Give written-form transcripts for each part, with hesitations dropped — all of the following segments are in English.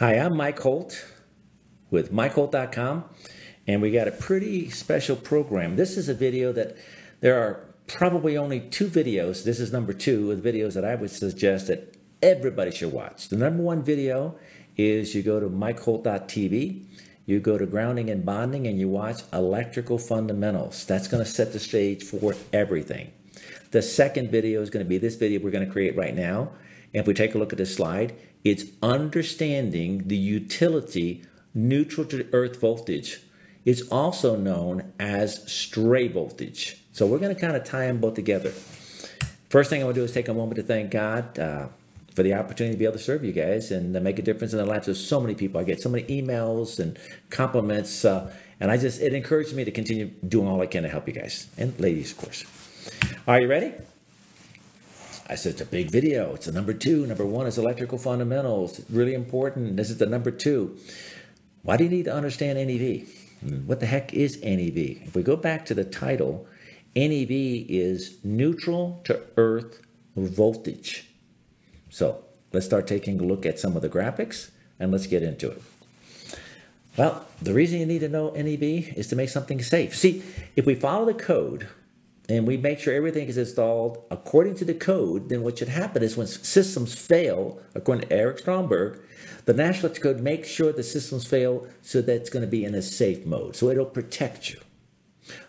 Hi, I'm Mike Holt with MikeHolt.com, and we got a pretty special program. This is a video that there are probably only two videos. This is number two of the videos that I would suggest that everybody should watch. The number one video is you go to MikeHolt.tv, you go to Grounding and Bonding, and you watch Electrical Fundamentals. That's going to set the stage for everything. The second video is going to be this video we're going to create right now. And if we take a look at this slide, it's understanding the utility neutral to earth voltage. It's also known as stray voltage. So we're going to kind of tie them both together. First thing I want to do is take a moment to thank God for the opportunity to be able to serve you guys and to make a difference in the lives of so many people. I get so many emails and compliments, and it encouraged me to continue doing all I can to help you guys and ladies, of course. Are you ready? I said, it's a big video. It's the number two. Number one is electrical fundamentals. It's really important. This is the number two. Why do you need to understand NEV? What the heck is NEV? If we go back to the title, NEV is neutral to earth voltage. So let's start taking a look at some of the graphics and let's get into it. Well, the reason you need to know NEV is to make something safe. See, if we follow the code, and we make sure everything is installed according to the code, then what should happen is when systems fail, according to Eric Stromberg, the National Electrical Code makes sure the systems fail so that it's going to be in a safe mode. So it'll protect you.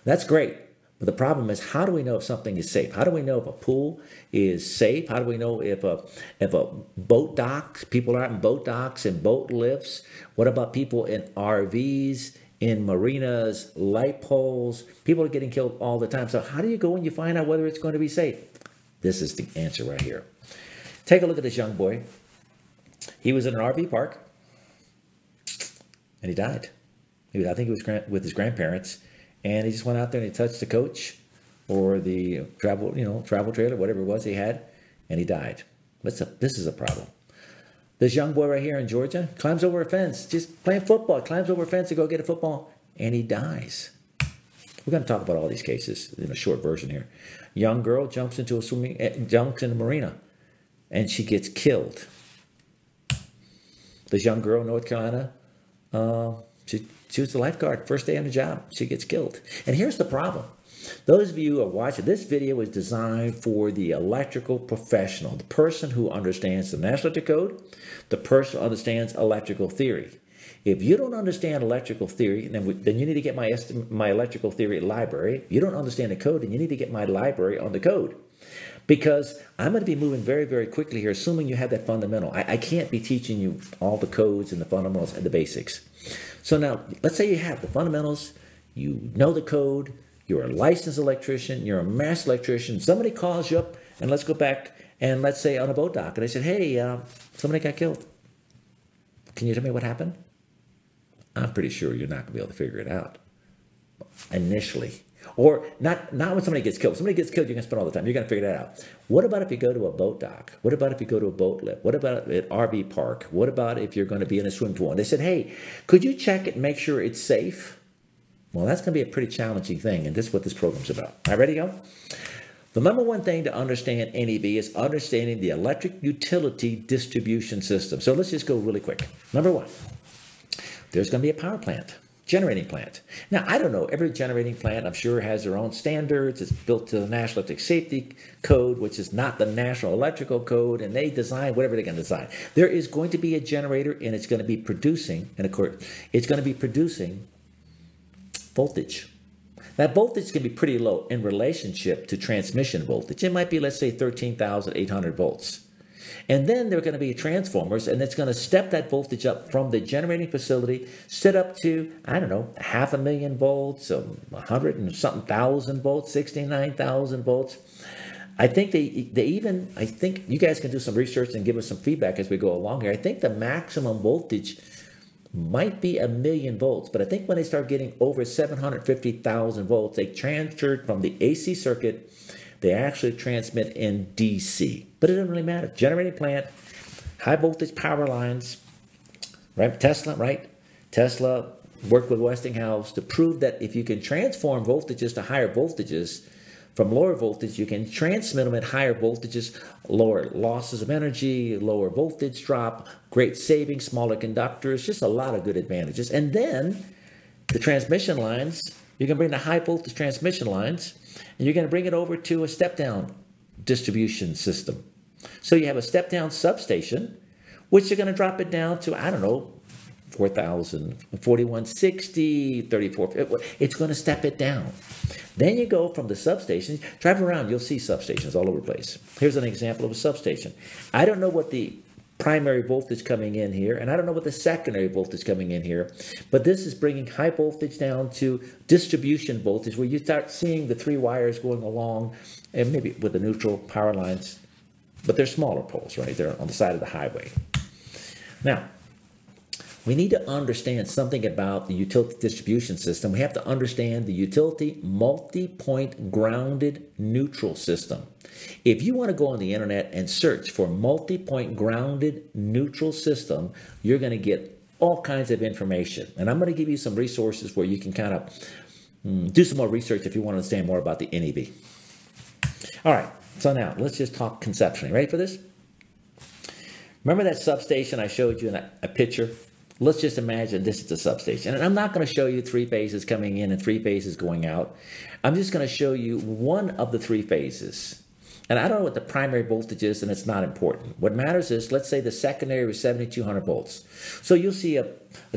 That's great. But the problem is, how do we know if something is safe? How do we know if a pool is safe? How do we know if a boat dock, people are out in boat docks and boat lifts? What about people in RVs? In marinas, light poles, people are getting killed all the time. So how do you go and you find out whether it's going to be safe? This is the answer right here. Take a look at this young boy. He was in an RV park and he died. I think he was with his grandparents, and he just went out there and he touched the coach or the travel trailer, whatever it was he had, and he died. This is a problem. This young boy right here in Georgia climbs over a fence, just playing football, climbs over a fence to go get a football, and he dies. We're going to talk about all these cases in a short version here. Young girl jumps in a marina, and she gets killed. This young girl in North Carolina, she was the lifeguard, first day on the job, she gets killed. And here's the problem. Those of you who are watching, this video is designed for the electrical professional, the person who understands the National Electrical Code, the person who understands electrical theory. If you don't understand electrical theory, then you need to get my electrical theory library. If you don't understand the code, then you need to get my library on the code. Because I'm going to be moving very, very quickly here, assuming you have that fundamental. I can't be teaching you all the codes and the fundamentals and the basics. So now, let's say you have the fundamentals, you know the code, you're a licensed electrician, you're a master electrician, somebody calls you up, and let's go back and let's say on a boat dock, and they said, hey, somebody got killed. Can you tell me what happened? I'm pretty sure you're not going to be able to figure it out initially. Or not when somebody gets killed. If somebody gets killed, you're going to spend all the time. You're going to figure that out. What about if you go to a boat dock? What about if you go to a boat lift? What about an RV park? What about if you're going to be in a swim pool? And they said, hey, could you check it and make sure it's safe? Well, that's going to be a pretty challenging thing, and this is what this program's about. All right, ready to go? The number one thing to understand NEV is understanding the electric utility distribution system. So let's just go really quick. Number one, there's going to be a power plant, generating plant. Now, I don't know. Every generating plant, I'm sure, has their own standards. It's built to the National Electric Safety Code, which is not the National Electrical Code, and they design whatever they're going to design. There is going to be a generator, and it's going to be producing, and of course, it's going to be producing voltage. That voltage can be pretty low in relationship to transmission voltage. It might be, let's say, 13,800 volts. And then there are going to be transformers, and it's going to step that voltage up from the generating facility, set up to, I don't know, 500,000 volts, 100 and something thousand volts, 69,000 volts. I think I think you guys can do some research and give us some feedback as we go along here. I think the maximum voltage might be 1,000,000 volts, but I think when they start getting over 750,000 volts, they transferred from the AC circuit, they actually transmit in DC. But it doesn't really matter. Generating plant, high voltage power lines, right? Tesla, right? Tesla worked with Westinghouse to prove that if you can transform voltages to higher voltages, from lower voltage, you can transmit them at higher voltages, lower losses of energy, lower voltage drop, great savings, smaller conductors, just a lot of good advantages. And then the transmission lines, you're going to bring the high voltage transmission lines, and you're going to bring it over to a step-down distribution system. So you have a step-down substation, which you're going to drop it down to, I don't know, 4,000, 4,160, 34. It's going to step it down. Then you go from the substation. Drive around, you'll see substations all over the place. Here's an example of a substation. I don't know what the primary voltage coming in here, and I don't know what the secondary voltage coming in here, but this is bringing high voltage down to distribution voltage, where you start seeing the three wires going along, and maybe with the neutral power lines, but they're smaller poles, right? They're on the side of the highway. Now, we need to understand something about the utility distribution system. We have to understand the utility multi-point grounded neutral system. If you want to go on the internet and search for multi-point grounded neutral system, you're going to get all kinds of information. And I'm going to give you some resources where you can kind of do some more research if you want to understand more about the NEV. All right, so now let's just talk conceptually. Ready for this? Remember that substation I showed you in a picture? Let's just imagine this is the substation. And I'm not going to show you three phases coming in and three phases going out. I'm just going to show you one of the three phases. And I don't know what the primary voltage is, and it's not important. What matters is, let's say the secondary was 7,200 volts. So you'll see a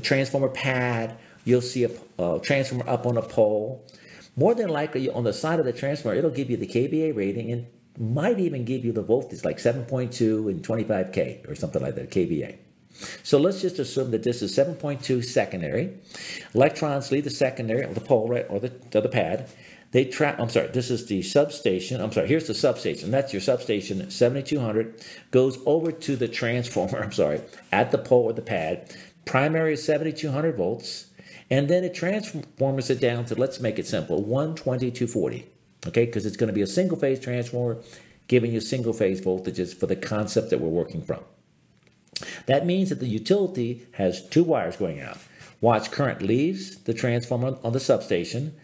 transformer pad. You'll see a transformer up on a pole. More than likely, on the side of the transformer, it'll give you the kVA rating and might even give you the voltage, like 7.2 and 25K or something like that, kVA. So let's just assume that this is 7.2 secondary. Electrons leave the secondary, the pole, right, or the pad. They trap, I'm sorry, this is the substation. I'm sorry, here's the substation. That's your substation, 7,200. Goes over to the transformer, I'm sorry, at the pole or the pad. Primary is 7,200 volts. And then it transforms it down to, let's make it simple, 120, 240. Okay, because it's going to be a single-phase transformer giving you single-phase voltages for the concept that we're working from. That means that the utility has two wires going out. Watch current leaves the transformer on the substation,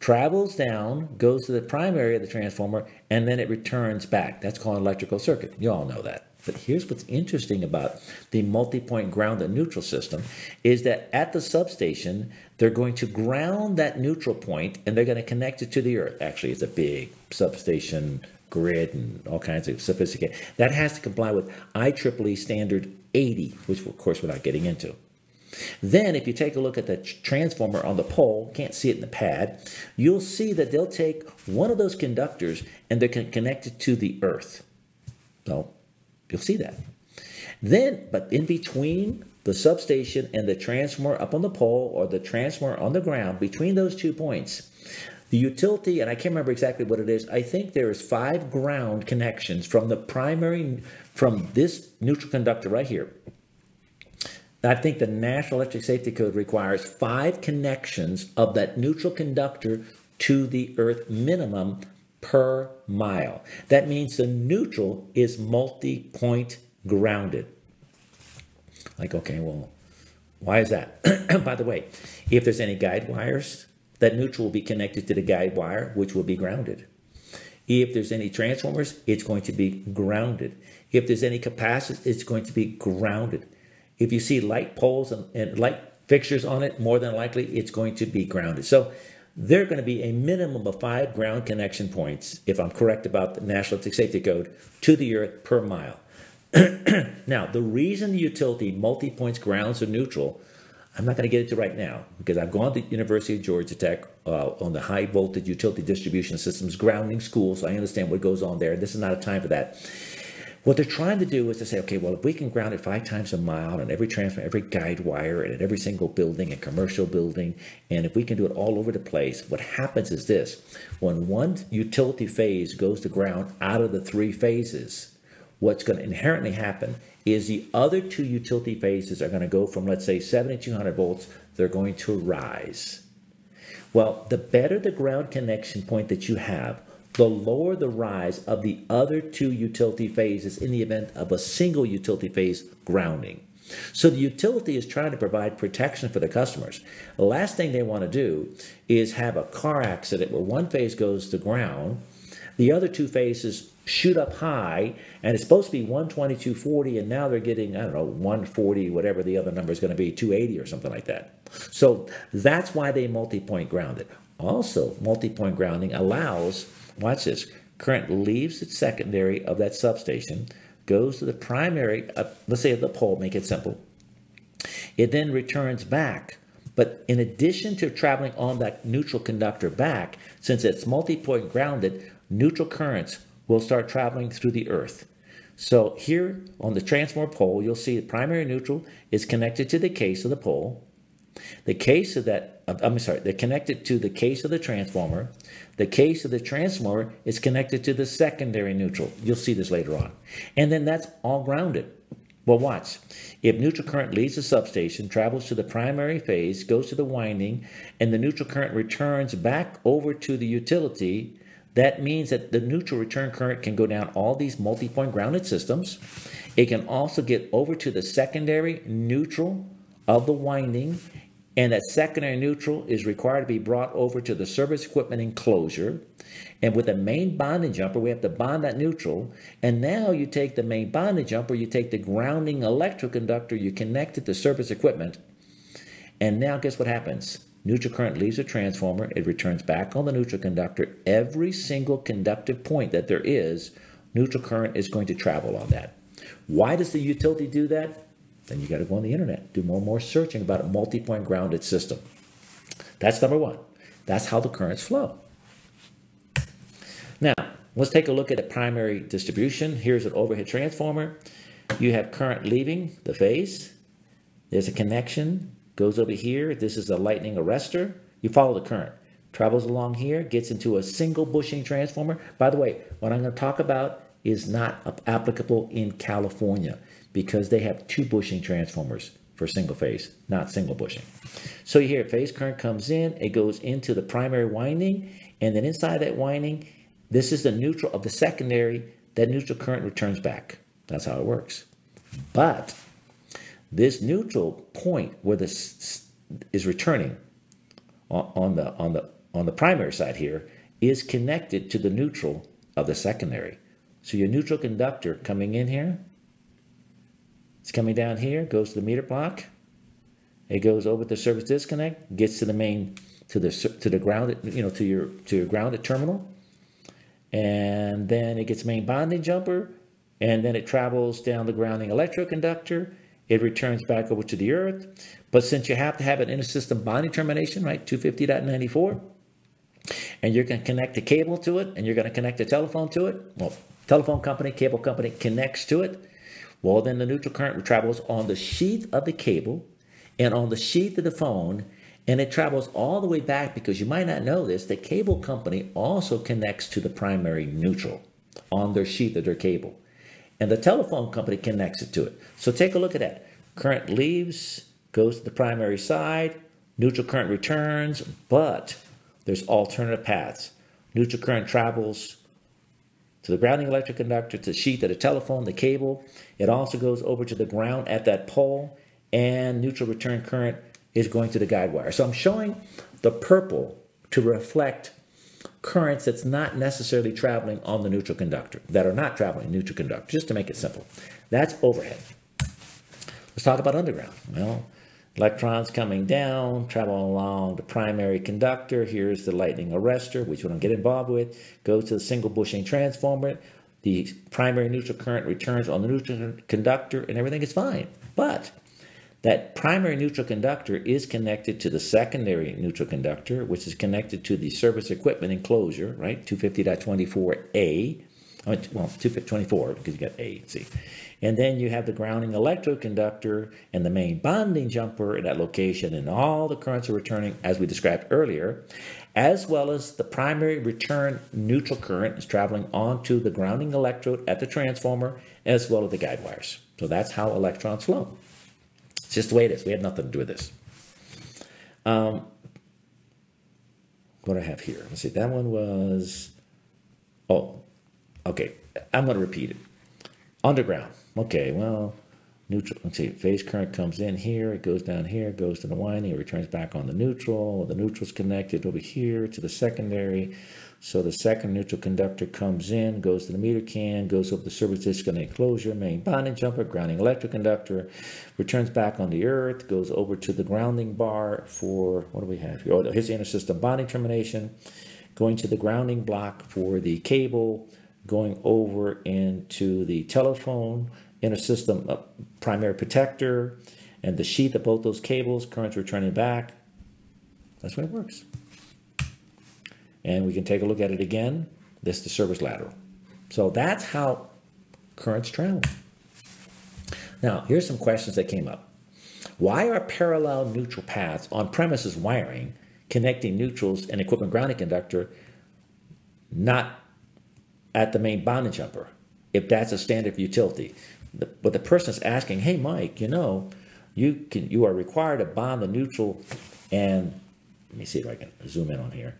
travels down, goes to the primary of the transformer, and then it returns back. That's called an electrical circuit. You all know that. But here's what's interesting about the multi-point ground and neutral system is that at the substation, they're going to ground that neutral point, and they're going to connect it to the earth. Actually, it's a big substation grid and all kinds of sophisticated. That has to comply with IEEE standard 80, which of course we're not getting into. Then if you take a look at the transformer on the pole, can't see it in the pad, you'll see that they'll take one of those conductors and they can connect it to the earth. So you'll see that. Then, but in between the substation and the transformer up on the pole or the transformer on the ground, between those two points, the utility, and I can't remember exactly what it is, I think there is 5 ground connections from the primary, from this neutral conductor right here. I think the National Electric Safety Code requires 5 connections of that neutral conductor to the earth minimum per mile. That means the neutral is multi-point grounded. Like, okay, well, why is that? By the way, if there's any guide wires, that neutral will be connected to the guide wire, which will be grounded. If there's any transformers, it's going to be grounded. If there's any capacitors, it's going to be grounded. If you see light poles and light fixtures on it, more than likely, it's going to be grounded. So there are going to be a minimum of 5 ground connection points, if I'm correct about the National Electric Safety Code, to the earth per mile. Now, the reason the utility multi-points grounds are neutral, I'm not going to get into right now because I've gone to the University of Georgia Tech on the high voltage utility distribution systems grounding school, so I understand what goes on there. This is not a time for that. What they're trying to do is to say, okay, well, if we can ground it 5 times a mile on every transformer, every guide wire, and at every single building and commercial building, and if we can do it all over the place, what happens is this. When one utility phase goes to ground out of the 3 phases, what's going to inherently happen is the other 2 utility phases are going to go from, let's say, 7,200 volts, they're going to rise. Well, the better the ground connection point that you have, the lower the rise of the other 2 utility phases in the event of a single utility phase grounding. So the utility is trying to provide protection for the customers. The last thing they want to do is have a car accident where one phase goes to ground, the other two phases shoot up high, and it's supposed to be 120, 240, and now they're getting, I don't know, 140, whatever the other number is going to be, 280 or something like that. So that's why they multi-point ground it. Also, multi-point grounding allows, watch this, current leaves its secondary of that substation, goes to the primary, let's say the pole, make it simple. It then returns back. But in addition to traveling on that neutral conductor back, since it's multi-point grounded, neutral currents will start traveling through the earth. So here on the transformer pole, you'll see the primary neutral is connected to the case of the pole. The case of that, I'm sorry, they're connected to the case of the transformer. The case of the transformer is connected to the secondary neutral. You'll see this later on. And then that's all grounded. Well, watch. If neutral current leaves the substation, travels to the primary phase, goes to the winding, and the neutral current returns back over to the utility, that means that the neutral return current can go down all these multi-point grounded systems. It can also get over to the secondary neutral of the winding, and that secondary neutral is required to be brought over to the service equipment enclosure. And with a main bonding jumper, we have to bond that neutral. And now you take the main bonding jumper, you take the grounding electroconductor, you connect it to service equipment. And now guess what happens? Neutral current leaves the transformer. It returns back on the neutral conductor. Every single conductive point that there is, neutral current is going to travel on that. Why does the utility do that? Then you got to go on the internet, do more and more searching about a multi-point grounded system. That's number one. That's how the currents flow. Now, let's take a look at the primary distribution. Here's an overhead transformer. You have current leaving the phase. There's a connection, goes over here. This is a lightning arrestor. You follow the current. Travels along here, gets into a single bushing transformer. By the way, what I'm going to talk about is not applicable in California, because they have two bushing transformers for single phase, not single bushing. So you hear phase current comes in, it goes into the primary winding, and then inside that winding, this is the neutral of the secondary, that neutral current returns back. That's how it works. But this neutral point where this is returning on the primary side here is connected to the neutral of the secondary. So your neutral conductor coming in here, it's coming down here, goes to the meter block. It goes over the service disconnect, gets to the main, to the grounded, you know, to your grounded terminal, and then it gets main bonding jumper, and then it travels down the grounding electroconductor. It returns back over to the earth. But since you have to have an intersystem bonding termination, right, 250.94, and you're going to connect the cable to it, and you're going to connect the telephone to it. Well, telephone company, cable company connects to it. Well, then the neutral current travels on the sheath of the cable and on the sheath of the phone, and it travels all the way back, because you might not know this, the cable company also connects to the primary neutral on their sheath of their cable. And the telephone company connects it to it. So take a look at that. Current leaves, goes to the primary side, neutral current returns, but there's alternative paths. Neutral current travels to the grounding electroconductor, to the sheath of the telephone, the cable. It also goes over to the ground at that pole, and neutral return current is going to the guide wire. So I'm showing the purple to reflect currents that's not necessarily traveling on the neutral conductor, that are not traveling neutral conductor, just to make it simple. That's overhead. Let's talk about underground. Well, electrons coming down, travel along the primary conductor. Here's the lightning arrestor, which we don't get involved with. Goes to the single bushing transformer. The primary neutral current returns on the neutral conductor, and everything is fine. But that primary neutral conductor is connected to the secondary neutral conductor, which is connected to the service equipment enclosure, right? 250.24A. I mean, well, 224, because you got A and C. And then you have the grounding electroconductor and the main bonding jumper in that location, and all the currents are returning as we described earlier, as well as the primary return neutral current is traveling onto the grounding electrode at the transformer, as well as the guide wires. So that's how electrons flow. It's just the way it is. We have nothing to do with this. What do I have here? Let's see. That one was, oh, okay. I'm going to repeat it. Underground. Okay, well, neutral, let's see, phase current comes in here, it goes down here, goes to the winding, it returns back on the neutral, the neutral's connected over here to the secondary, so the second neutral conductor comes in, goes to the meter can, goes over the service disc and enclosure, main bonding jumper, grounding electroconductor, returns back on the earth, goes over to the grounding bar for, what do we have here, oh, here's the intersystem bonding termination, going to the grounding block for the cable, going over into the telephone, intersystem primary protector, and the sheath of both those cables, currents returning back. That's when it works. And we can take a look at it again. This is the service lateral. So that's how currents travel. Now, here's some questions that came up. Why are parallel neutral paths on premises wiring connecting neutrals and equipment grounding conductor not at the main bonding jumper, if that's a standard utility? But the person is asking, hey, Mike, you know, you are required to bond the neutral and, let me see if I can zoom in on here.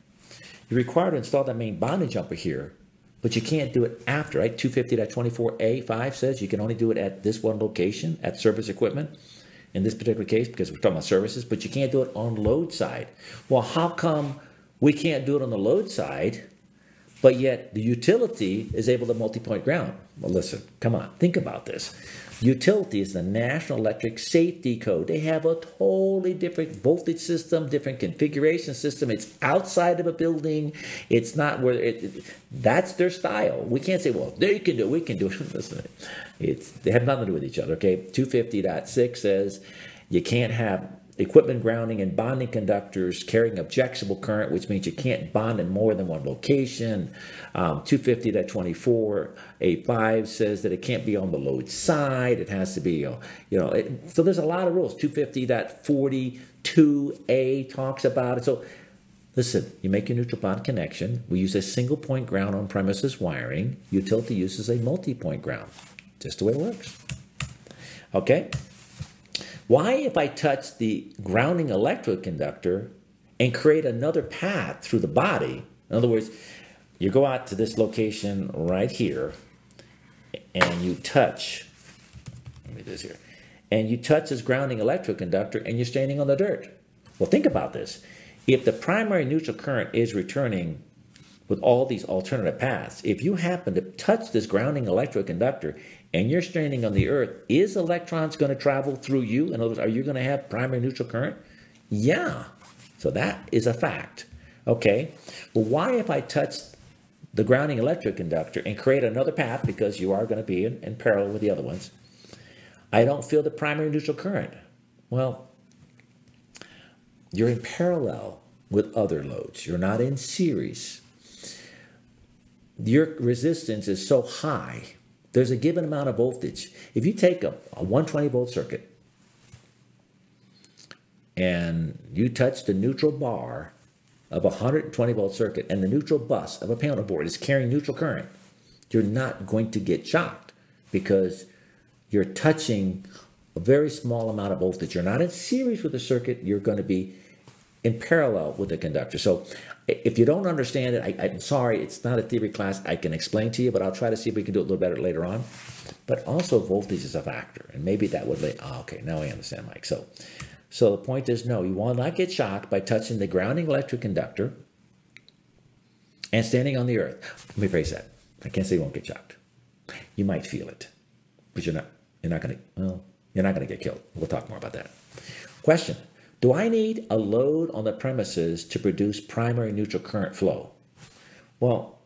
You're required to install that main bonding jumper here, but you can't do it after, right? 250.24A5 says you can only do it at this one location, at service equipment, in this particular case, because we're talking about services, but you can't do it on load side. Well, how come we can't do it on the load side, but yet the utility is able to multi-point ground? Well, listen, come on, think about this. Utility is the National Electric Safety Code. They have a totally different voltage system, different configuration system. It's outside of a building. It's not where that's their style. We can't say, well, they can do it, we can do it. Listen, they have nothing to do with each other, okay? 250.6 says you can't have equipment grounding and bonding conductors carrying objectionable current, which means you can't bond in more than one location. 250.24A5 says that it can't be on the load side. It has to be, so there's a lot of rules. 250.42A talks about it. So listen, you make your neutral bond connection. We use a single point ground on premises wiring. Utility uses a multi-point ground. Just the way it works. Okay. Why, if I touch the grounding electroconductor and create another path through the body, in other words, you go out to this location right here and you touch, let me do this here, and you touch this grounding electroconductor and you're standing on the dirt. Well, think about this. If the primary neutral current is returning with all these alternative paths, if you happen to touch this grounding electroconductor and you're standing on the earth, is electrons going to travel through you? In other words, are you going to have primary neutral current? Yeah. So that is a fact. Okay. Well, why if I touch the grounding electroconductor and create another path, because you are going to be in parallel with the other ones, I don't feel the primary neutral current? Well, you're in parallel with other loads. You're not in series. Your resistance is so high. There's a given amount of voltage. If you take a 120-volt circuit and you touch the neutral bar of a 120-volt circuit and the neutral bus of a panel board is carrying neutral current, you're not going to get shocked because you're touching a very small amount of voltage. You're not in series with the circuit. You're going to be in parallel with the conductor. So if you don't understand it, I'm sorry, it's not a theory class. I can explain to you, but I'll try to see if we can do it a little better later on. But also voltage is a factor, and maybe that would lead, okay, now I understand, Mike. So the point is, no, you will not get shocked by touching the grounding electric conductor and standing on the earth. Let me phrase that. I can't say you won't get shocked. You might feel it, but you're not gonna get killed. We'll talk more about that. Question. Do I need a load on the premises to produce primary neutral current flow? Well,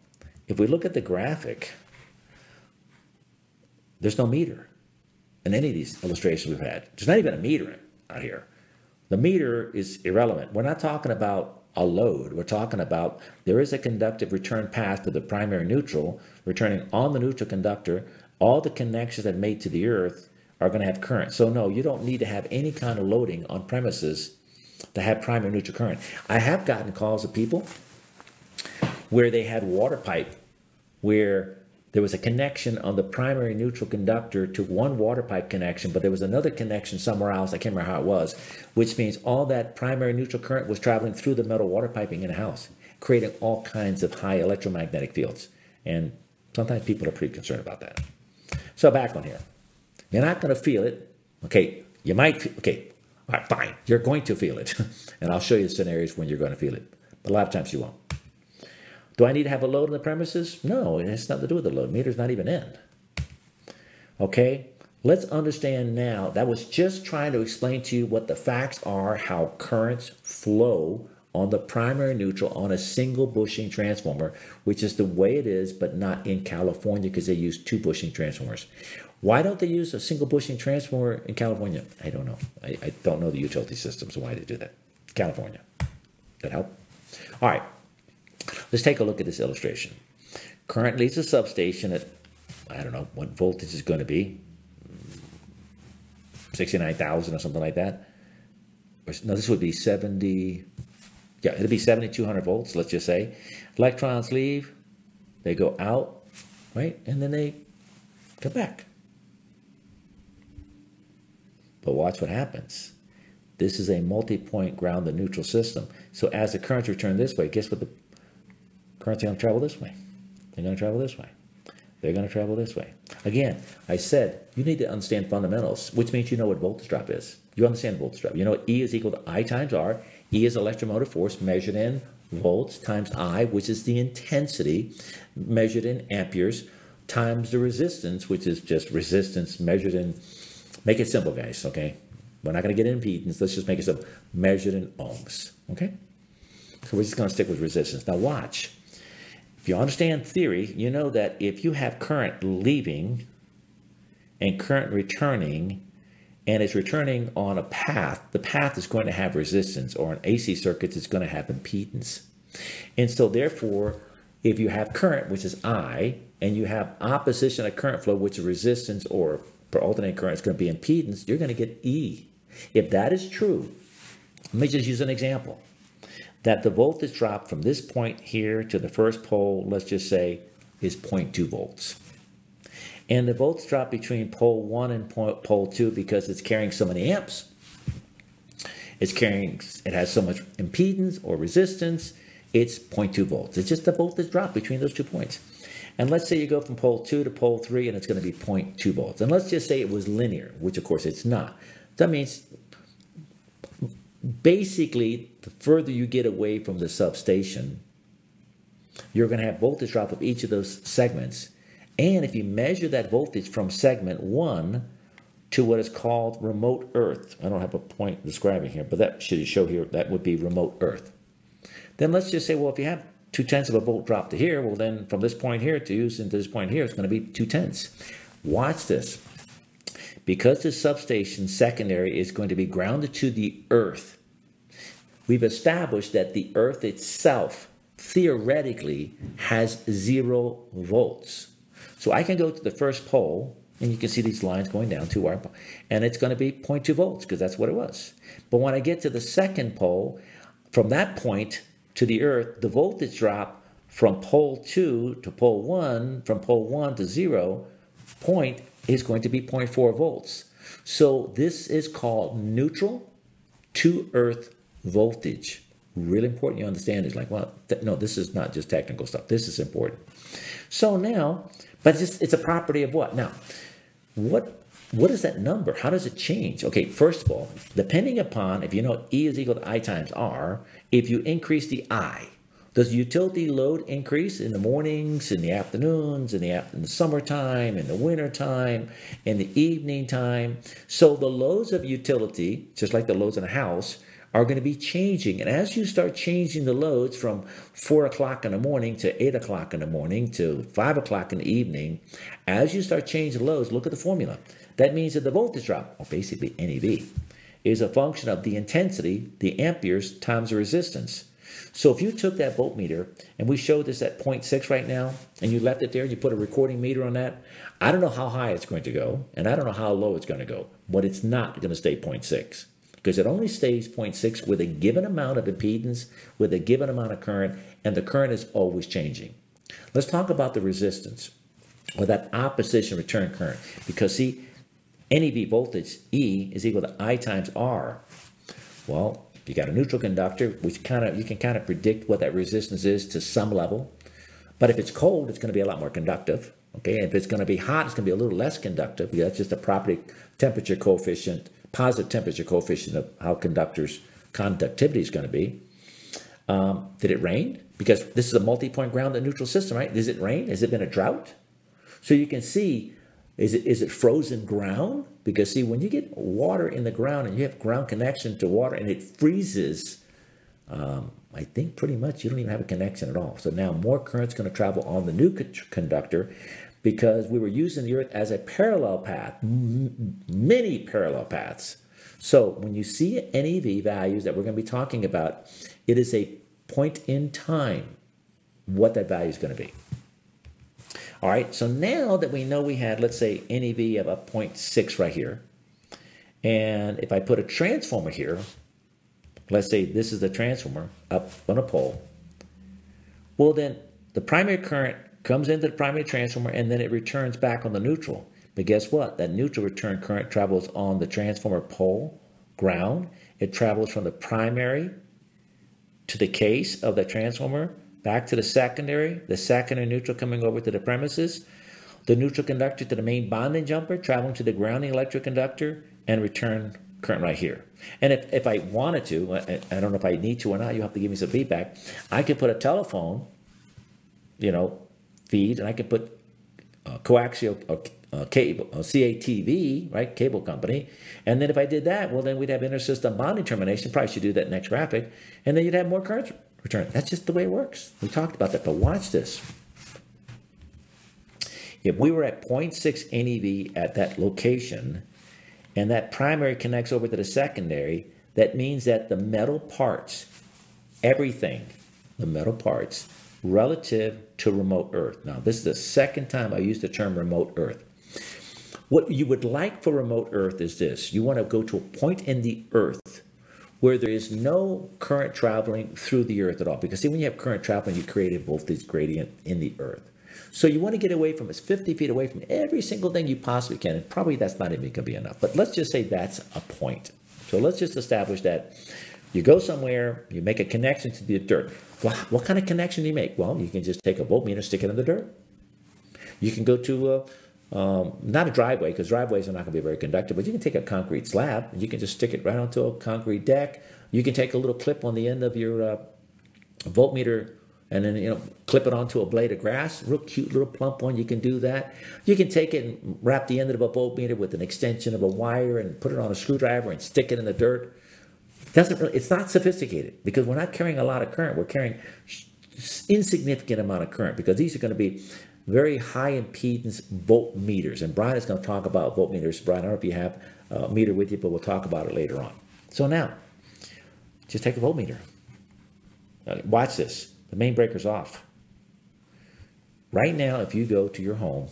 if we look at the graphic, there's no meter in any of these illustrations we've had. There's not even a meter out here. The meter is irrelevant. We're not talking about a load. We're talking about there is a conductive return path to the primary neutral, returning on the neutral conductor. All the connections that are made to the earth are going to have current. So no, you don't need to have any kind of loading on premises to have primary neutral current. I have gotten calls of people where they had water pipe, where there was a connection on the primary neutral conductor to one water pipe connection, but there was another connection somewhere else, I can't remember how it was, which means all that primary neutral current was traveling through the metal water piping in a house, creating all kinds of high electromagnetic fields. And sometimes people are pretty concerned about that. So back on here. You're not going to feel it Okay, you might, okay, all right, fine. You're going to feel it. And I'll show you scenarios when you're going to feel it. But a lot of times you won't. Do I need to have a load on the premises? No, it has nothing to do with the load. Meter's not even in. Okay, let's understand now. That was just trying to explain to you what the facts are, how currents flow on the primary neutral on a single bushing transformer, which is the way it is, but not in California because they use two bushing transformers. Why don't they use a single bushing transformer in California? I don't know. I don't know the utility systems why they do that. California. That help? All right. Let's take a look at this illustration. Current leaves the substation at, I don't know what voltage is going to be, 69,000 or something like that. No, this would be 70. Yeah, it'll be 7,200 volts, let's just say. Electrons leave, they go out, right? And then they come back. But watch what happens. This is a multi-point ground to neutral system. So as the currents return this way, guess what? The currents are going to travel this way. They're going to travel this way. They're going to travel this way. Again, I said you need to understand fundamentals, which means you know what voltage drop is. You understand voltage drop. You know what E is equal to I times R. E is electromotive force measured in volts times I, which is the intensity measured in amperes, times the resistance, which is just resistance measured in, make it simple, guys, okay? We're not going to get impedance. Let's just make it simple. Measured in ohms, okay? So we're just going to stick with resistance. Now watch. If you understand theory, you know that if you have current leaving and current returning, and it's returning on a path, the path is going to have resistance, or in AC circuits, it's going to have impedance. And so therefore, if you have current, which is I, and you have opposition of current flow, which is resistance, or for alternating current, it's going to be impedance, you're going to get E. If that is true, let me just use an example. That the voltage drop from this point here to the first pole, let's just say, is 0.2 volts. And the volts drop between pole 1 and pole 2 because it's carrying so many amps. It's carrying, it has so much impedance or resistance, it's 0.2 volts. It's just the voltage drop between those 2 points. And let's say you go from pole 2 to pole 3 and it's going to be 0.2 volts. And let's just say it was linear, which of course it's not. That means basically the further you get away from the substation, you're going to have voltage drop of each of those segments. And if you measure that voltage from segment 1 to what is called remote earth, I don't have a point describing here, but that should show here, that would be remote earth. Then let's just say, well, if you have 0.2 volts drop to here, well, then from this point here to this point here, it's going to be 0.2. Watch this. Because the substation secondary is going to be grounded to the earth, we've established that the earth itself theoretically has 0 volts. So I can go to the first pole, and you can see these lines going down to our pole, and it's going to be 0.2 volts because that's what it was. But when I get to the second pole, from that point to the earth, the voltage drop from pole 2 to pole 1, from pole 1 to 0 point is going to be 0.4 volts. So this is called neutral to earth voltage. Really important you understand is like, well, no, this is not just technical stuff. This is important. So now, but it's a property of what? Now, what is that number? How does it change? Okay, first of all, depending upon, if you know E is equal to I times R, if you increase the I, does the utility load increase in the mornings, in the afternoons, in the summertime, in the wintertime, in the evening time? So the loads of utility, just like the loads in a house, are going to be changing. And as you start changing the loads from 4 o'clock in the morning to 8 o'clock in the morning to 5 o'clock in the evening, as you start changing the loads, look at the formula. That means that the voltage drop, or basically NEV, is a function of the intensity, the amperes, times the resistance. So if you took that voltmeter, and we showed this at 0.6 right now, and you left it there, and you put a recording meter on that, I don't know how high it's going to go, and I don't know how low it's going to go, but it's not going to stay 0.6. Because it only stays 0.6 with a given amount of impedance, with a given amount of current, and the current is always changing. Let's talk about the resistance, or that opposition return current. Because see, NEV voltage, E, is equal to I times R. Well, you got a neutral conductor, which you can kind of predict what that resistance is to some level. But if it's cold, it's going to be a lot more conductive. Okay, if it's going to be hot, it's going to be a little less conductive. That's just a property, temperature coefficient, positive temperature coefficient of how conductivity is going to be. Did it rain? Because this is a multi-point ground and neutral system, right? Does it rain? Has it been a drought? So you can see, is it frozen ground? Because see, when you get water in the ground and you have ground connection to water and it freezes, I think pretty much you don't even have a connection at all. So now more current's going to travel on the new conductor because we were using the earth as a parallel path, many parallel paths. So when you see NEV values that we're going to be talking about, it is a point in time what that value is going to be. All right, so now that we know we had, let's say, NEV of a 0.6 right here, and if I put a transformer here, let's say this is the transformer up on a pole, well, then the primary current comes into the primary transformer, and then it returns back on the neutral. But guess what? That neutral return current travels on the transformer pole ground. It travels from the primary to the case of the transformer, back to the secondary neutral coming over to the premises, the neutral conductor to the main bonding jumper, traveling to the grounding electric conductor, and return current right here. And if I wanted to, I don't know if I need to or not, you have to give me some feedback, I could put a telephone, feed, and I could put coaxial cable, CATV, right, cable company. And then if I did that, well, then we'd have intersystem bonding termination. Probably should do that next graphic. And then you'd have more current return. That's just the way it works. We talked about that, but watch this. If we were at 0.6 NEV at that location, and that primary connects over to the secondary, that means that the metal parts, everything, the metal parts, relative to remote Earth. Now, this is the second time I used the term remote Earth. What you would like for remote Earth is this. You want to go to a point in the Earth where there is no current traveling through the Earth at all. Because see, when you have current traveling, you create a voltage gradient in the Earth. So you want to get away from, it's 50 feet away from every single thing you possibly can. And probably that's not even going to be enough. But let's just say that's a point. So let's just establish that you go somewhere, you make a connection to the dirt. Well, what kind of connection do you make? Well, you can just take a voltmeter, stick it in the dirt. You can go to not a driveway, because driveways are not going to be very conductive, but you can take a concrete slab and you can just stick it right onto a concrete deck. You can take a little clip on the end of your voltmeter and then, clip it onto a blade of grass, real cute little plump one. You can do that. You can take it and wrap the end of a voltmeter with an extension of a wire and put it on a screwdriver and stick it in the dirt. It's not sophisticated because we're not carrying a lot of current. We're carrying insignificant amount of current because these are going to be very high impedance voltmeters. And Brian is going to talk about voltmeters. Brian, I don't know if you have a meter with you, but we'll talk about it later on. So now, just take a voltmeter. Watch this. The main breaker's off. Right now, if you go to your home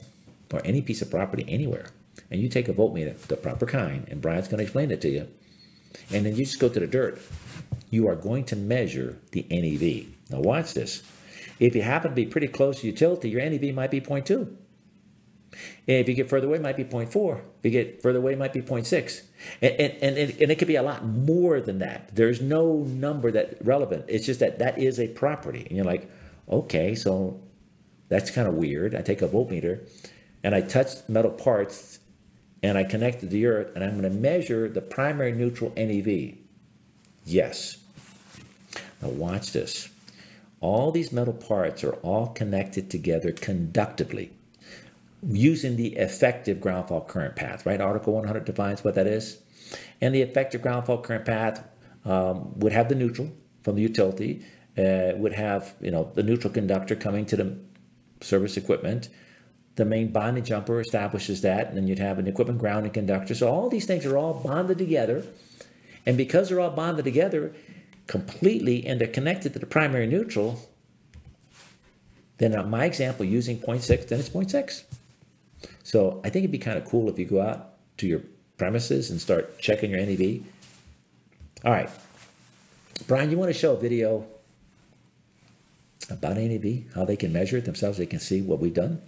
or any piece of property anywhere, and you take a voltmeter, the proper kind, and Brian's going to explain it to you, and then you just go to the dirt, you are going to measure the NEV. Now watch this. If you happen to be pretty close to utility, your NEV might be 0.2. If you get further away, it might be 0.4. If you get further away, it might be 0.6. And it could be a lot more than that. There's no number that's relevant. It's just that that is a property. And you're like, okay, so that's kind of weird. I take a voltmeter and I touch metal parts and I connect to the earth and I'm going to measure the primary neutral NEV. Yes. Now watch this. All these metal parts are all connected together conductively, using the effective groundfault current path, right? Article 100 defines what that is. And the effective groundfault current path would have the neutral from the utility, would have, the neutral conductor coming to the service equipment. The main bonding jumper establishes that, and then you'd have an equipment grounding conductor. So all these things are all bonded together. And because they're all bonded together completely and they're connected to the primary neutral, then in my example, using 0.6, then it's 0.6. So I think it'd be kind of cool if you go out to your premises and start checking your NEV. All right. Brian, you want to show a video about NEV, how they can measure it themselves, they can see what we've done?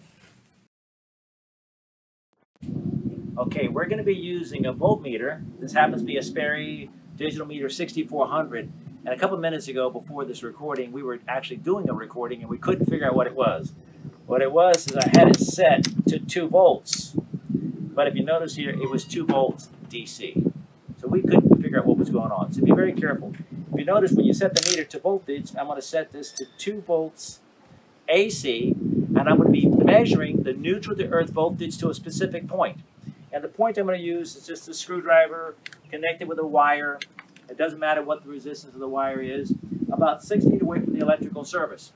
Okay, we're going to be using a voltmeter. This happens to be a Sperry digital meter 6400. And a couple minutes ago before this recording, we were actually doing a recording and we couldn't figure out what it was. What it was is I had it set to 2 volts. But if you notice here, it was 2 volts DC. So we couldn't figure out what was going on. So be very careful. If you notice, when you set the meter to voltage, I'm going to set this to 2 volts AC, and I'm going to be measuring the neutral to earth voltage to a specific point. And the point I'm going to use is just a screwdriver connected with a wire. It doesn't matter what the resistance of the wire is, about 6 feet away from the electrical service.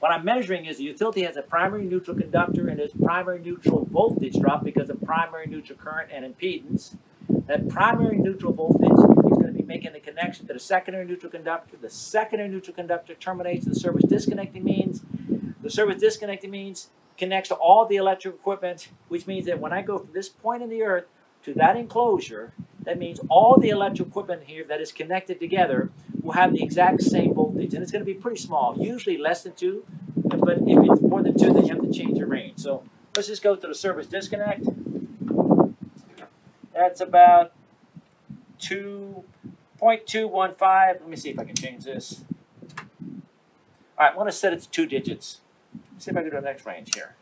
What I'm measuring is the utility has a primary neutral conductor and there's primary neutral voltage drop because of primary neutral current and impedance. That primary neutral voltage is going to be making the connection to the secondary neutral conductor. The secondary neutral conductor terminates the service disconnecting means. The service disconnecting means connects to all the electrical equipment, which means that when I go from this point in the earth to that enclosure, that means all the electrical equipment here that is connected together will have the exact same voltage, and it's going to be pretty small, usually less than 2, but if it's more than 2, then you have to change your range. So let's just go to the service disconnect. That's about 2.215. Let me see if I can change this. All right, I want to set it to 2 digits. Let's see if I can do the next range here.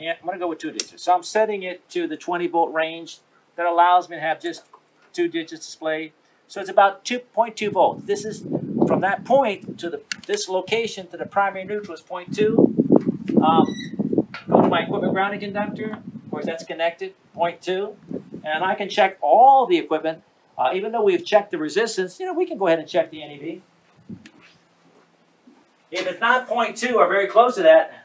And I'm going to go with 2 digits. So I'm setting it to the 20-volt range that allows me to have just 2 digits display. So it's about 2.2 volts. This is from that point to this location to the primary neutral is 0.2. Go to my equipment grounding conductor. Of course, that's connected, 0.2. And I can check all the equipment. Even though we've checked the resistance, you know, we can go ahead and check the NEV. If it's not 0.2 or very close to that,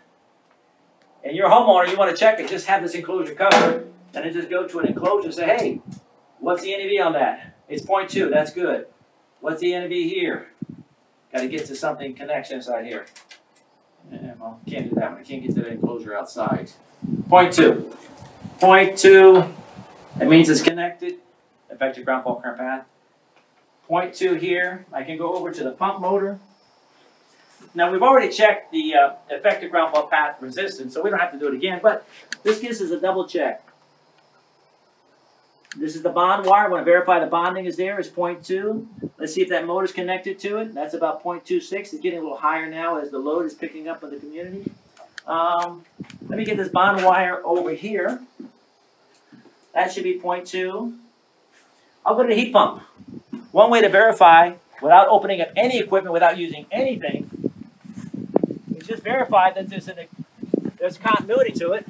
and you're a homeowner, you want to check it, just have this enclosure covered, and then just go to an enclosure and say, hey, what's the NEV on that? It's 0.2, that's good. What's the NEV here? Got to get to something connection inside here. Yeah, well, can't do that one. I can't get to the enclosure outside. 0.2. 0.2, that means it's connected. Effective ground fault current path. 0.2 here. I can go over to the pump motor. Now, we've already checked the effective ground fault path resistance, so we don't have to do it again, but this gives us a double check. This is the bond wire. I want to verify the bonding is there. It's 0.2. Let's see if that motor is connected to it. That's about 0.26. It's getting a little higher now as the load is picking up in the community. Let me get this bond wire over here. That should be 0.2. I'll go to the heat pump. One way to verify without opening up any equipment, without using anything, just verify that there's continuity to it.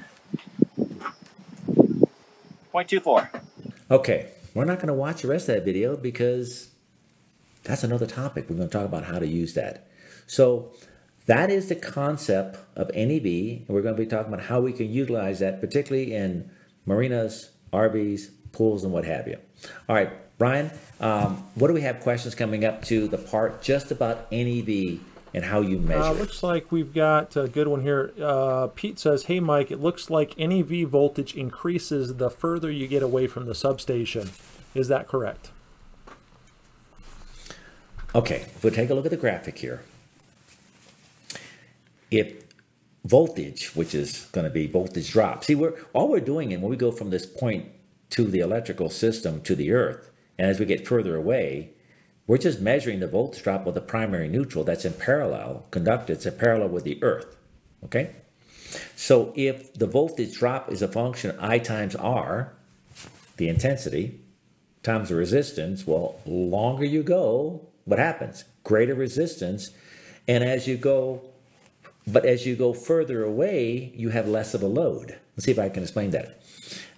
0.24. Okay, we're not going to watch the rest of that video because that's another topic. We're going to talk about how to use that. So that is the concept of NEV, and we're going to be talking about how we can utilize that, particularly in marinas, RVs, pools, and what have you. All right, Brian, what do we have questions coming up to the part just about NEV? And how you measure it. Looks like we've got a good one here. Pete says, hey, Mike, it looks like NEV voltage increases the further you get away from the substation. Is that correct? Okay, if we take a look at the graphic here. If voltage, which is going to be voltage drop. See, all we're doing when we go from this point to the electrical system to the earth, and as we get further away, we're just measuring the voltage drop of the primary neutral that's in parallel conductor. It's in parallel with the earth, okay? So if the voltage drop is a function of I times R, the intensity, times the resistance, well, longer you go, what happens? Greater resistance, and as you go further away, you have less of a load. Let's see if I can explain that.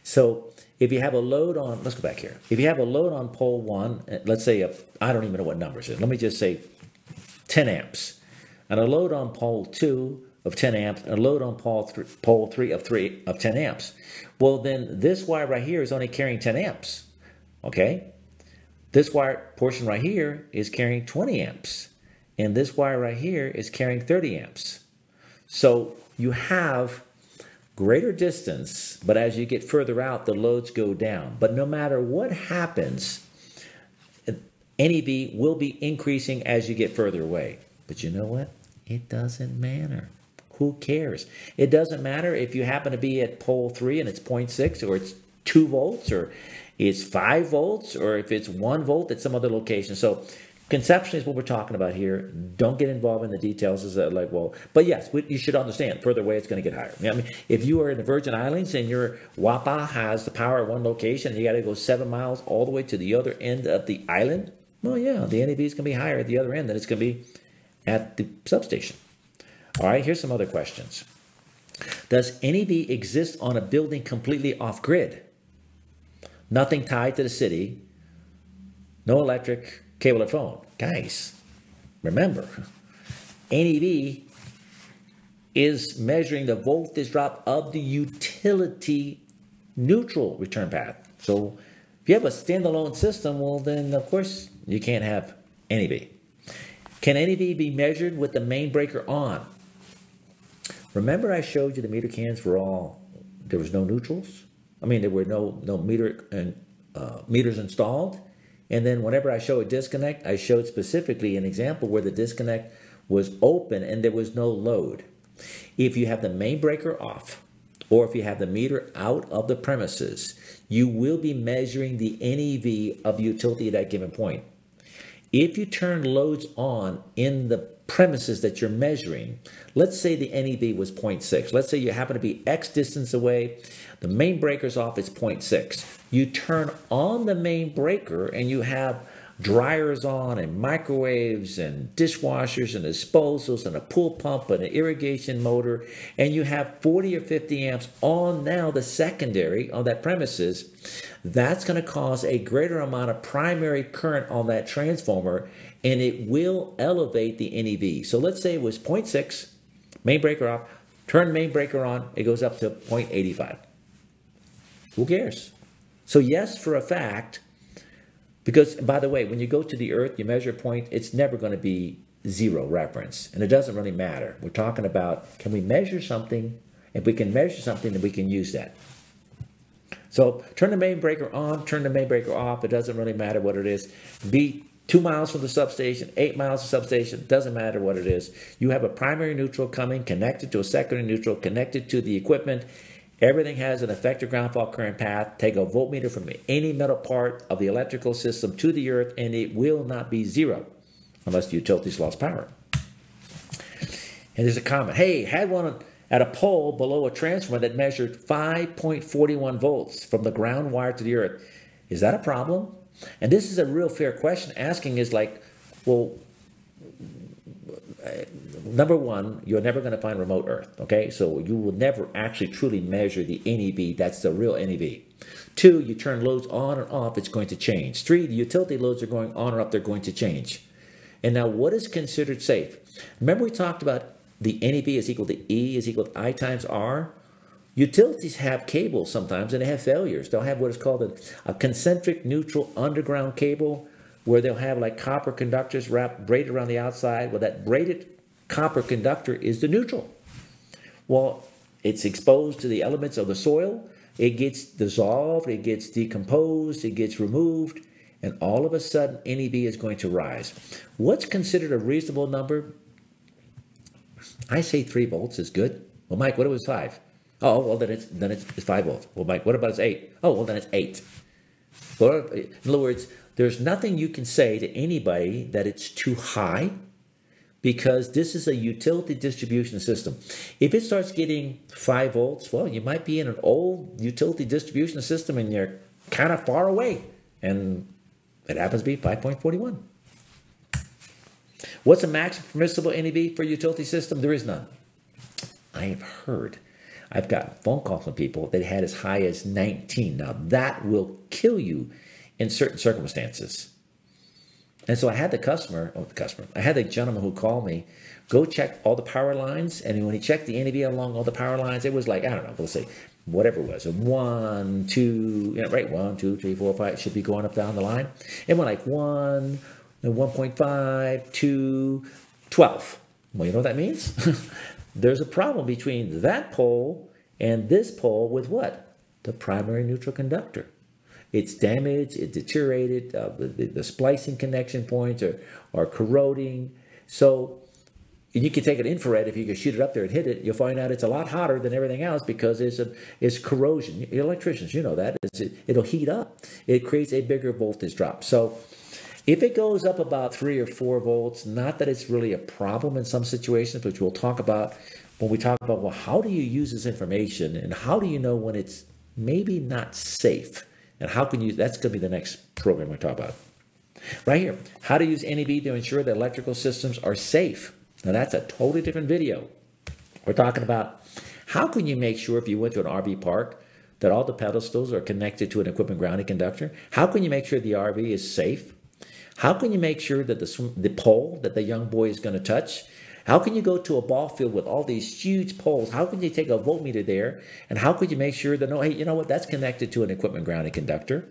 So if you have a load on, let's go back here. If you have a load on pole 1, let's say, I don't even know what numbers it is. Let me just say 10 amps. And a load on pole 2 of 10 amps, and a load on pole 3 of 10 amps. Well, then this wire right here is only carrying 10 amps, okay? This wire portion right here is carrying 20 amps. And this wire right here is carrying 30 amps. So you have greater distance, but as you get further out, the loads go down. But no matter what happens, NEV will be increasing as you get further away. But you know what? It doesn't matter. Who cares? It doesn't matter if you happen to be at pole 3 and it's 0.6 or it's 2 volts or it's 5 volts or if it's 1 volt at some other location. So Conception is what we're talking about here. Don't get involved in the details. Is that like, well, but yes, you should understand. Further away, it's going to get higher. I mean, if you are in the Virgin Islands and your WAPA has the power at one location, you got to go 7 miles all the way to the other end of the island. Well, yeah, the NEV is going to be higher at the other end than it's going to be at the substation. All right, here's some other questions. Does NEV exist on a building completely off-grid? Nothing tied to the city, no electric, cable or phone. Guys, remember, NEV is measuring the voltage drop of the utility neutral return path. So if you have a standalone system, well, then, of course, you can't have NEV. Can NEV be measured with the main breaker on? Remember I showed you the meter cans were all, there was no neutrals? I mean, there were no meter and meters installed. And then whenever I show a disconnect, I showed specifically an example where the disconnect was open and there was no load. If you have the main breaker off, or if you have the meter out of the premises, you will be measuring the NEV of the utility at that given point. If you turn loads on in the premises that you're measuring, let's say the NEV was 0.6. Let's say you happen to be X distance away, the main breaker's off, it's 0.6. You turn on the main breaker and you have dryers on and microwaves and dishwashers and disposals and a pool pump and an irrigation motor, and you have 40 or 50 amps on now the secondary on that premises. That's going to cause a greater amount of primary current on that transformer, and it will elevate the NEV. So let's say it was 0.6, main breaker off, turn main breaker on, it goes up to 0.85. Who cares? So yes, for a fact, because by the way, when you go to the earth, you measure a point, it's never going to be zero reference, and it doesn't really matter. We're talking about, can we measure something? If we can measure something, then we can use that. So turn the main breaker on, turn the main breaker off, it doesn't really matter what it is. Be 2 miles from the substation, 8 miles from the substation, doesn't matter what it is. You have a primary neutral coming, connected to a secondary neutral, connected to the equipment. Everything has an effective ground fault current path. Take a voltmeter from any metal part of the electrical system to the earth, and it will not be zero unless the utilities lost power. And there's a comment. Hey, had one at a pole below a transformer that measured 5.41 volts from the ground wire to the earth. Is that a problem? And this is a real fair question. Asking is like, well, number one, you're never going to find remote Earth, okay? So you will never actually truly measure the NEV. That's the real NEV. Two, you turn loads on and off, it's going to change. Three, the utility loads are going on and off, they're going to change. And now what is considered safe? Remember we talked about the NEV is equal to E is equal to I times R? Utilities have cables sometimes, and they have failures. They'll have what is called a concentric neutral underground cable, where they'll have like copper conductors wrapped, braided around the outside. Well, that braided copper conductor is the neutral. Well, it's exposed to the elements of the soil. It gets dissolved, it gets decomposed, it gets removed, and all of a sudden NEV is going to rise. What's considered a reasonable number? I say 3 volts is good. Well, Mike, what if it was 5? Oh, well, then it's 5 volts. Well, Mike, what about it's 8? Oh, well, then it's 8. Well, in other words, there's nothing you can say to anybody that it's too high, because this is a utility distribution system. If it starts getting 5 volts, well, you might be in an old utility distribution system and you're kind of far away, and it happens to be 5.41. What's the maximum permissible NEV for a utility system? There is none. I have heard, I've gotten phone calls from people that had as high as 19. Now, that will kill you in certain circumstances. And so I had I had the gentleman who called me go check all the power lines, and when he checked the NEV along all the power lines, it was like, I don't know, let's say, whatever it was, 1, 2, you know, right, 1, 2, 3, 4, 5, should be going up down the line. It went like 1, 1.5, 2, 12. Well, you know what that means? There's a problem between that pole and this pole with what? The primary neutral conductor. It's damaged, it deteriorated, the splicing connection points are corroding. So you can take an infrared, if you can shoot it up there and hit it, you'll find out it's a lot hotter than everything else because it's corrosion. Electricians, you know that. It'll heat up. It creates a bigger voltage drop. So If it goes up about 3 or 4 volts, not that it's really a problem in some situations, which we'll talk about when we talk about, well, how do you use this information and how do you know when it's maybe not safe? And how can you, that's going to be the next program we talk about. Right here, how to use NEV to ensure that electrical systems are safe. Now that's a totally different video. We're talking about how can you make sure if you went to an RV park that all the pedestals are connected to an equipment grounding conductor? How can you make sure the RV is safe? How can you make sure that the pole that the young boy is going to touch? How can you go to a ball field with all these huge poles? How can you take a voltmeter there? And how could you make sure that, no, hey, you know what, that's connected to an equipment grounding conductor?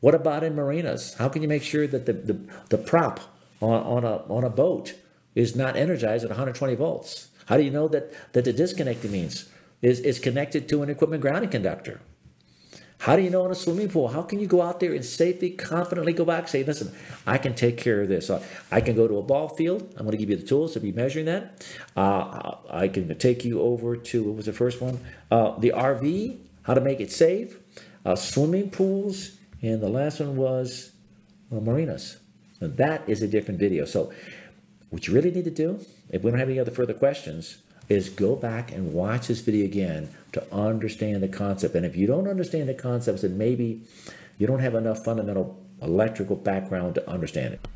What about in marinas? How can you make sure that the prop on a boat is not energized at 120 volts? How do you know that the disconnected means is connected to an equipment grounding conductor? How do you know in a swimming pool? How can you go out there and safely, confidently go back and say, listen, I can take care of this. I can go to a ball field. I'm going to give you the tools to be measuring that. I can take you over to, what was the first one? The RV, how to make it safe, swimming pools, and the last one was marinas. And that is a different video. So what you really need to do, if we don't have any other further questions, is go back and watch this video again to understand the concept. And if you don't understand the concepts, then maybe you don't have enough fundamental electrical background to understand it.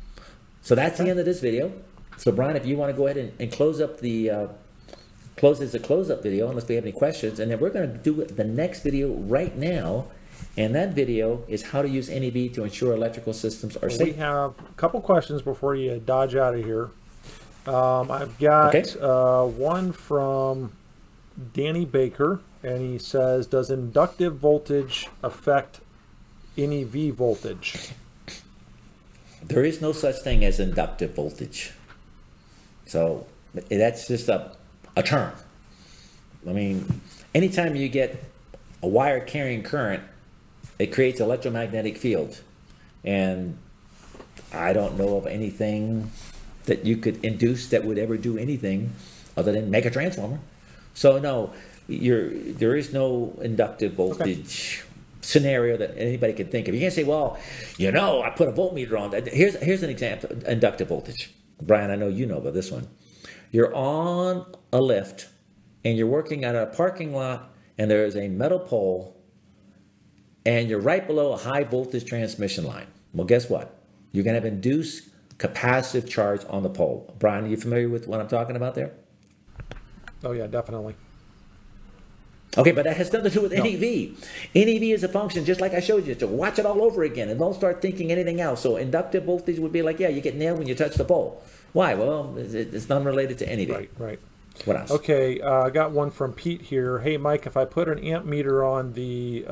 So that's the end of this video. So Brian, if you want to go ahead and close up the close-up video, unless we have any questions, and then we're going to do the next video right now. And that video is how to use NEV to ensure electrical systems are safe. We have a couple questions before you dodge out of here. I've got one from Danny Baker, and he says, does inductive voltage affect NEV voltage? There is no such thing as inductive voltage. So that's just a term. I mean, anytime you get a wire carrying current, it creates electromagnetic field, and I don't know of anything that you could induce that would ever do anything other than make a transformer. So no, there is no inductive voltage scenario that anybody can think of. You can't say, well, you know, I put a voltmeter on that. Here's an example, inductive voltage. Brian, I know you know about this one. You're on a lift and you're working at a parking lot and there is a metal pole and you're right below a high voltage transmission line. Well, guess what? You're gonna have induced capacitive charge on the pole. Brian, are you familiar with what I'm talking about there? Oh yeah, definitely. Okay, but that has nothing to do with NEV. NEV is a function, just like I showed you, to watch it all over again and don't start thinking anything else. So inductive voltage would be like, yeah, you get nailed when you touch the pole. Why? Well, it's not related to NEV. Right, right. What else? Okay, I got one from Pete here. Hey, Mike, if I put an amp meter on the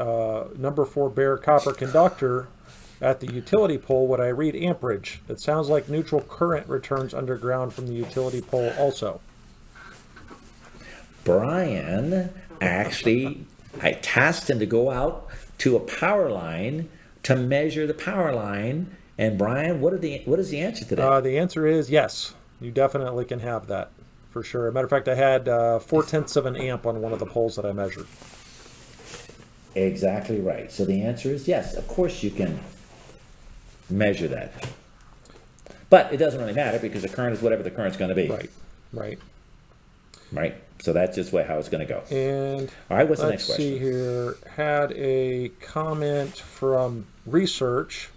number 4 bare copper conductor at the utility pole, would I read amperage? It sounds like neutral current returns underground from the utility pole also. Brian, actually, I tasked him to go out to a power line to measure the power line. And Brian, what is the answer to that? The answer is yes. You definitely can have that. For sure. As a matter of fact, I had 0.4 of an amp on one of the poles that I measured. Exactly right. So the answer is yes. Of course you can measure that. But it doesn't really matter because the current is whatever the current's going to be. Right, right. Right. So that's just how it's going to go. And all right, what's the next question? Let's see here. Had a comment from Research.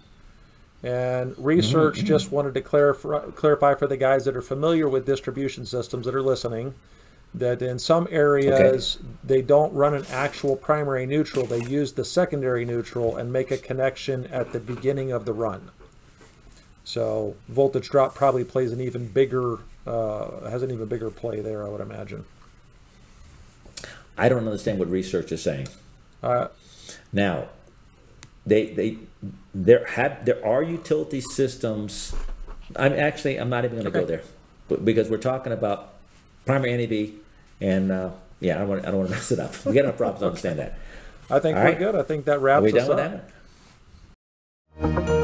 And Research just wanted to clarify for the guys that are familiar with distribution systems that are listening, that in some areas they don't run an actual primary neutral. They use the secondary neutral and make a connection at the beginning of the run. So voltage drop probably plays an even bigger, has an even bigger play there, I would imagine. I don't understand what Research is saying. Now, there are utility systems. I'm not even going to go there, because we're talking about primary NEV, and yeah, I don't want to mess it up. We got enough problems to understand that. I think we're good. I think that wraps us up. Are we done with that?